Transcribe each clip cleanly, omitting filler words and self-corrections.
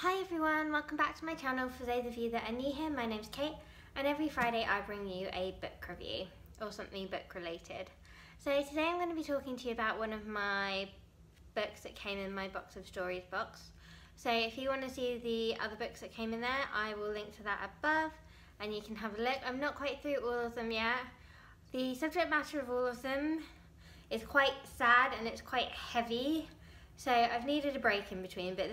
Hi everyone, welcome back to my channel. For those of you that are new here, my name's Kate and every Friday I bring you a book review or something book related. So today I'm going to be talking to you about one of my books that came in my Box of Stories box. So if you want to see the other books that came in there, I will link to that above and you can have a look. I'm not quite through all of them yet. The subject matter of all of them is quite sad and it's quite heavy, so I've needed a break in between, but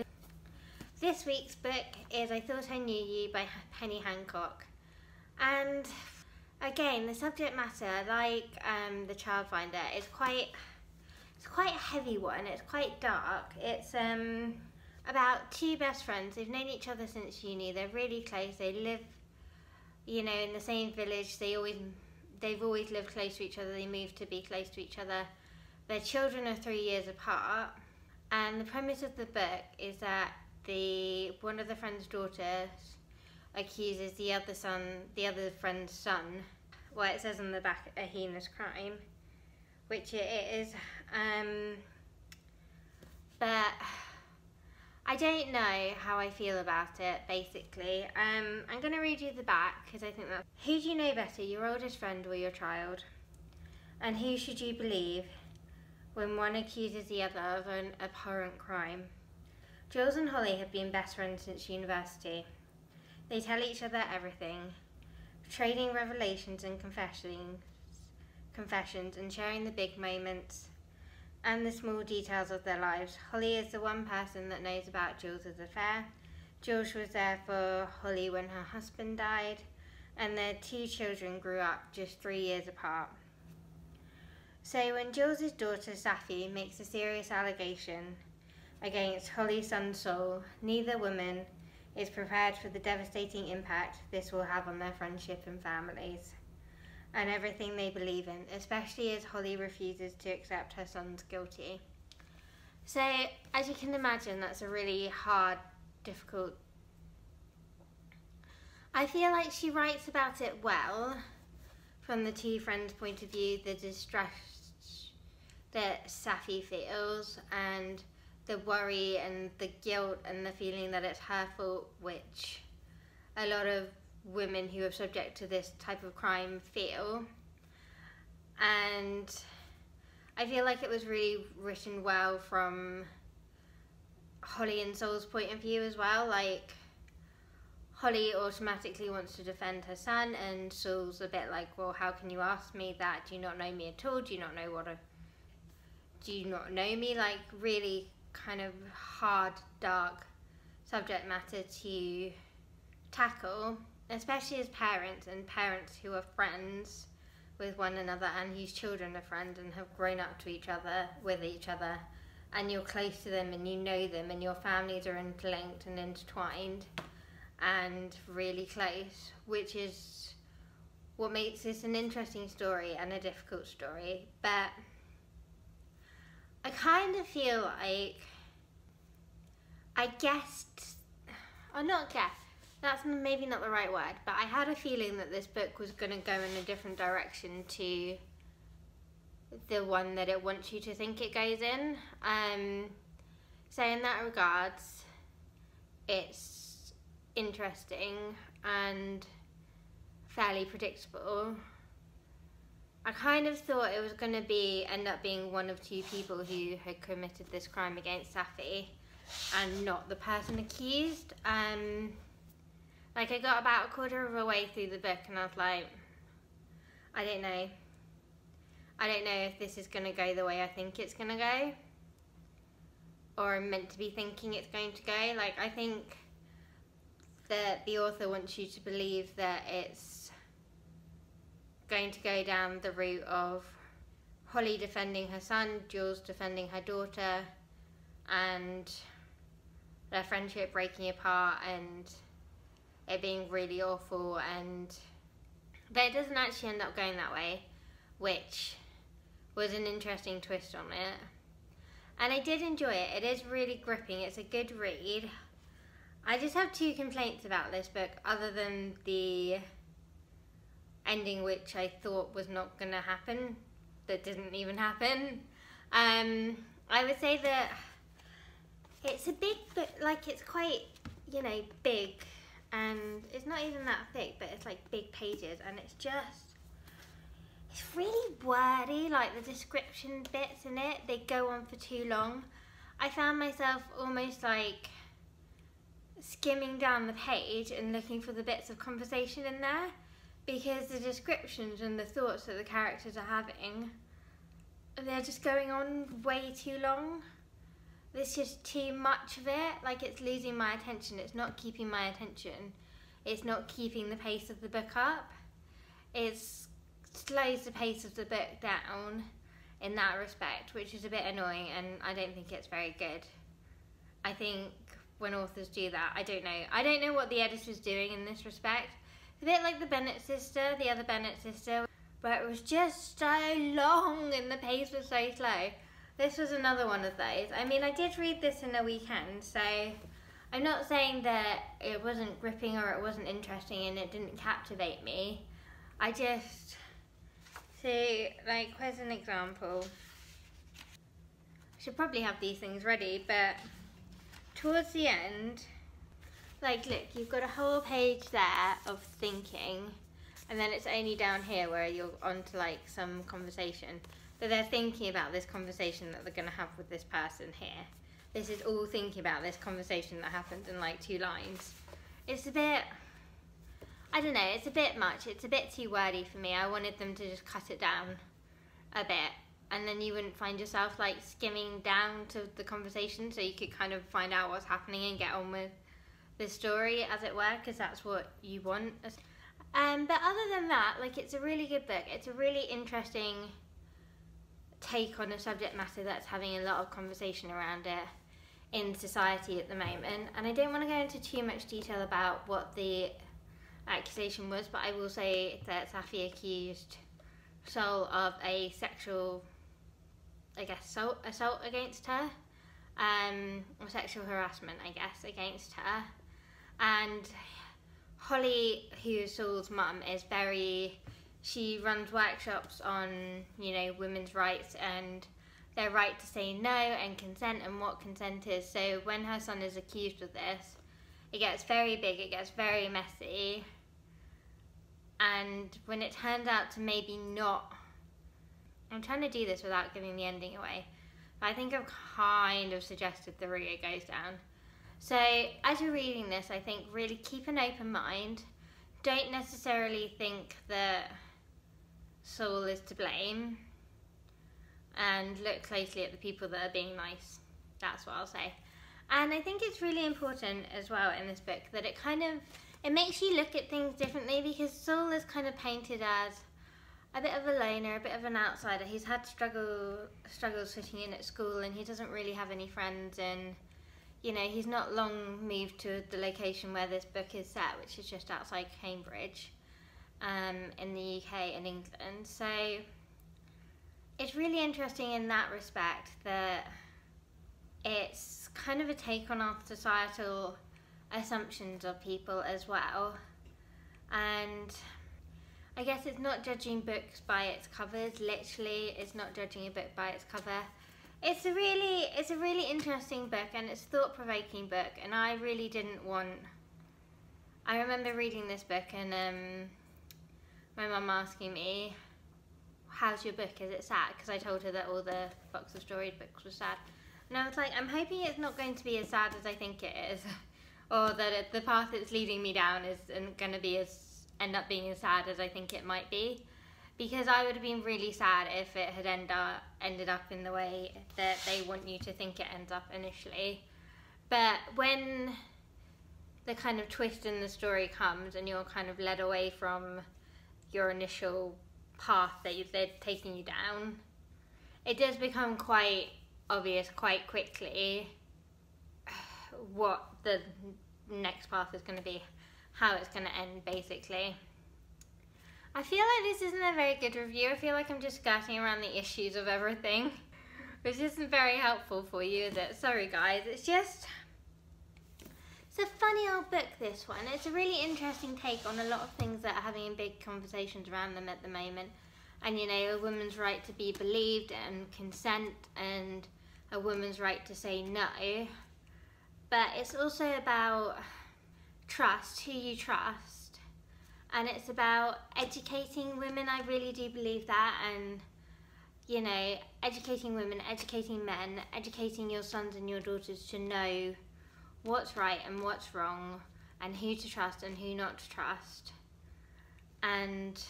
this week's book is I Thought I Knew You by Penny Hancock. And again, the subject matter, like the Child Finder, is quite a heavy one. It's quite dark. It's about two best friends. They've known each other since uni. They're really close. They live, you know, in the same village. They've always lived close to each other. They moved to be close to each other. Their children are 3 years apart. And the premise of the book is that one of the friend's daughters accuses the other friend's son, well, it says on the back, a heinous crime, which it is, but I don't know how I feel about it, basically. I'm going to read you the back because I think that's, who do you know better, your oldest friend or your child? And who should you believe when one accuses the other of an abhorrent crime? Jules and Holly have been best friends since university. They tell each other everything, trading revelations and confessions and sharing the big moments and the small details of their lives. Holly is the one person that knows about Jules' affair. Jules was there for Holly when her husband died, and their two children grew up just 3 years apart. So when Jules' daughter Safi makes a serious allegation against Holly's son Sol, neither woman is prepared for the devastating impact this will have on their friendship and families and everything they believe in, especially as Holly refuses to accept her son's guilty. So as you can imagine, that's a really hard, difficult... I feel like she writes about it well from the two friends' point of view, the distress that Safi feels and the worry and the guilt and the feeling that it's her fault, which a lot of women who are subject to this type of crime feel. And I feel like it was really written well from Holly and Sol's point of view as well. Like, Holly automatically wants to defend her son and Sol's a bit like, well, how can you ask me that? Do you not know me at all? Do you not know me? Like, really kind of hard, dark subject matter to tackle, especially as parents, and parents who are friends with one another and whose children are friends and have grown up to each other, with each other, and you're close to them and you know them and your families are interlinked and intertwined and really close, which is what makes this an interesting story and a difficult story. But I kind of feel like that's maybe not the right word, but I had a feeling that this book was going to go in a different direction to the one that it wants you to think it goes in. So in that regards, it's interesting and fairly predictable. I kind of thought it was going to end up being one of two people who had committed this crime against Safi and not the person accused. Like, I got about a quarter of a way through the book and I was like, I don't know if this is going to go the way I think it's going to go, or I'm meant to be thinking it's going to go. Like, I think that the author wants you to believe that it's going to go down the route of Holly defending her son, Jules defending her daughter, and their friendship breaking apart and it being really awful, but it doesn't actually end up going that way, which was an interesting twist on it. And I did enjoy it. It is really gripping. It's a good read. I just have two complaints about this book, other than the ending, which I thought was not gonna happen, that didn't even happen. I would say that it's a big book, like, it's quite you know, big, and it's not even that thick, but it's like big pages, and it's just, it's really wordy, like the description bits in it, they go on for too long. I found myself almost like skimming down the page and looking for the bits of conversation in there, because the descriptions and the thoughts that the characters are having, they're just going on way too long. There's just too much of it, like it's losing my attention, it's not keeping my attention, it's not keeping the pace of the book up, it slows the pace of the book down in that respect, which is a bit annoying, and I don't think it's very good. I think when authors do that, I don't know what the editor's doing in this respect. It's a bit like the Bennett sister, the other Bennett sister, where it was just so long and the pace was so slow. This was another one of those. I mean, I did read this in a weekend, so I'm not saying that it wasn't gripping or it wasn't interesting and it didn't captivate me. I just, so like, here's an example. I should probably have these things ready, but towards the end, like, look, you've got a whole page there of thinking, and then it's only down here where you're onto like some conversation. So they're thinking about this conversation that they're going to have with this person here. This is all thinking about this conversation that happened in like 2 lines. It's a bit, I don't know, it's a bit much. It's a bit too wordy for me. I wanted them to just cut it down a bit, and then you wouldn't find yourself like skimming down to the conversation, so you could kind of find out what's happening and get on with the story, as it were, because that's what you want. But other than that, like, it's a really good book. It's a really interesting take on a subject matter that's having a lot of conversation around it in society at the moment, and I don't want to go into too much detail about what the accusation was, but I will say that Safi accused Sol of a sexual, I guess, assault against her, or sexual harassment, I guess, against her. And Holly, who's Sol's mum, is very, she runs workshops on, you know, women's rights and their right to say no and consent and what consent is. So when her son is accused of this, it gets very big, it gets very messy. And when it turns out to maybe not, I'm trying to do this without giving the ending away, but I think I've kind of suggested the route it goes down. So as you're reading this, I think really keep an open mind. Don't necessarily think that Sol is to blame, and look closely at the people that are being nice. That's what I'll say. And I think it's really important as well in this book that it kind of, it makes you look at things differently, because Sol is kind of painted as a bit of a loner, a bit of an outsider. He's had struggles fitting in at school, and he doesn't really have any friends, and you know, he's not long moved to the location where this book is set, which is just outside Cambridge, in the UK and England. So it's really interesting in that respect, that it's kind of a take on our societal assumptions of people as well. And I guess it's not judging books by its covers, literally. It's not judging a book by its cover. It's a really interesting book, and it's a thought-provoking book, and I really didn't want, I remember reading this book and my mum asking me, how's your book, is it sad? Because I told her that all the Box of Stories books were sad, and I was like, I'm hoping it's not going to be as sad as I think it is, or that the path it's leading me down isn't going to be end up being as sad as I think it might be. Because I would have been really sad if it had ended up in the way that they want you to think it ends up initially. But when the kind of twist in the story comes and you're kind of led away from your initial path that they're taking you down, it does become quite obvious quite quickly what the next path is going to be, how it's going to end basically. I feel like this isn't a very good review. I feel like I'm just skirting around the issues of everything, which isn't very helpful for you, is it? Sorry guys, it's just, it's a funny old book, this one. It's a really interesting take on a lot of things that are having big conversations around them at the moment. And you know, a woman's right to be believed and consent, and a woman's right to say no. But it's also about trust who you trust, and it's about educating women. I really do believe that, and you know, educating women, educating men, educating your sons and your daughters to know what's right and what's wrong, and who to trust and who not to trust, and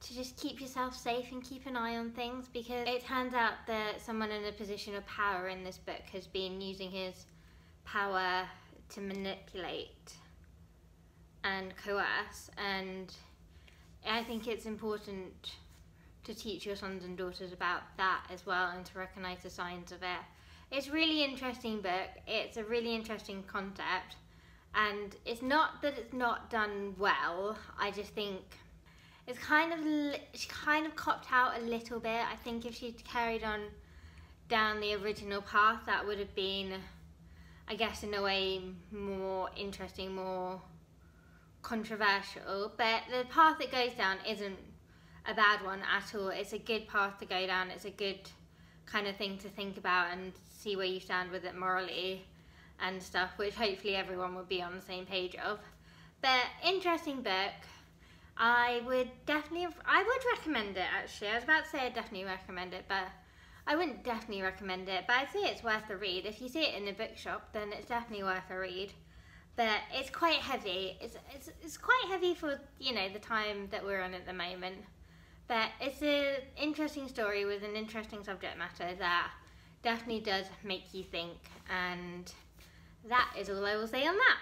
to just keep yourself safe and keep an eye on things, because it turns out that someone in a position of power in this book has been using his power to manipulate and coerce, and I think it's important to teach your sons and daughters about that as well, and to recognise the signs of it. It's a really interesting book, it's a really interesting concept, and it's not that it's not done well, I just think it's she kind of copped out a little bit. I think if she'd carried on down the original path, that would have been, I guess, in a way more interesting, more controversial, but the path it goes down isn't a bad one at all. It's a good path to go down, it's a good kind of thing to think about and see where you stand with it morally and stuff, which hopefully everyone will be on the same page of. But interesting book, I would recommend it actually. I was about to say I'd definitely recommend it, but I wouldn't definitely recommend it, but I'd say it's worth a read. If you see it in a bookshop, then it's definitely worth a read. But it's quite heavy. It's quite heavy for, you know, the time that we're on at the moment. But it's an interesting story with an interesting subject matter that definitely does make you think. And that is all I will say on that.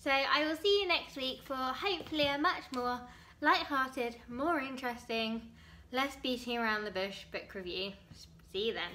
So I will see you next week for hopefully a much more light-hearted, more interesting, less beating around the bush book review. See you then.